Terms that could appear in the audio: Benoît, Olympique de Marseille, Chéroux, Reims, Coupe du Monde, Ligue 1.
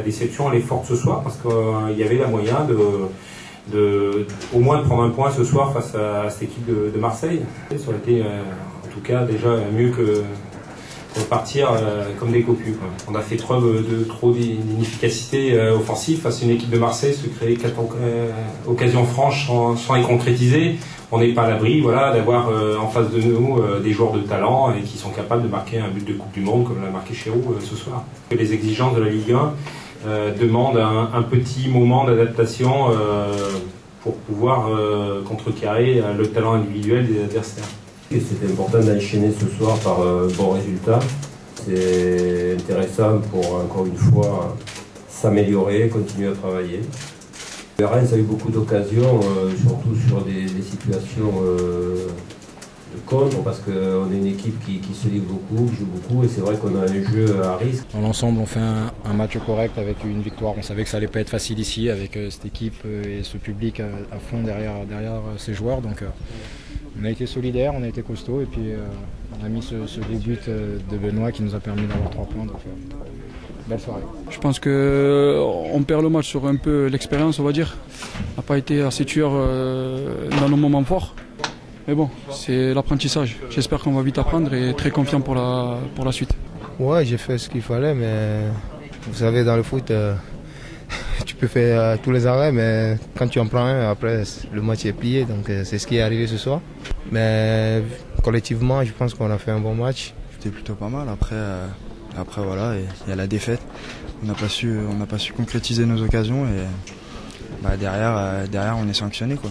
la déception elle est forte ce soir parce qu'il y avait la moyen de au moins de prendre un point ce soir face à cette équipe de Marseille. Ça aurait été en tout cas déjà mieux que repartir comme des copus. On a fait preuve de trop d'inefficacité offensive face à une équipe de Marseille, se créer 4 occasions franches sans les concrétiser. On n'est pas à l'abri voilà, d'avoir en face de nous des joueurs de talent et qui sont capables de marquer un but de Coupe du Monde comme l'a marqué Chéroux ce soir. Les exigences de la Ligue 1 demandent un petit moment d'adaptation pour pouvoir contrecarrer le talent individuel des adversaires. C'était important d'enchaîner ce soir par bons résultats. C'est intéressant pour, encore une fois, s'améliorer, continuer à travailler. Reims a eu beaucoup d'occasions, surtout sur des situations de contre, parce qu'on est une équipe qui se livre beaucoup, qui joue beaucoup, et c'est vrai qu'on a un jeu à risque. Dans l'ensemble, on fait un match correct avec une victoire. On savait que ça allait pas être facile ici, avec cette équipe et ce public à fond derrière ces joueurs. Donc, on a été solidaires, on a été costauds et puis on a mis ce début de Benoît qui nous a permis d'avoir 3 points. Donc, belle soirée. Je pense qu'on perd le match sur un peu l'expérience, on va dire. On n'a pas été assez tueur dans nos moments forts. Mais bon, c'est l'apprentissage. J'espère qu'on va vite apprendre et très confiant pour la suite. Ouais, j'ai fait ce qu'il fallait, mais vous savez, dans le foot, tu peux faire tous les arrêts, mais quand tu en prends un, après le match est plié, donc c'est ce qui est arrivé ce soir. Mais collectivement, je pense qu'on a fait un bon match. C'était plutôt pas mal, après voilà, il y a la défaite. On n'a pas su concrétiser nos occasions et bah, derrière on est sanctionné quoi.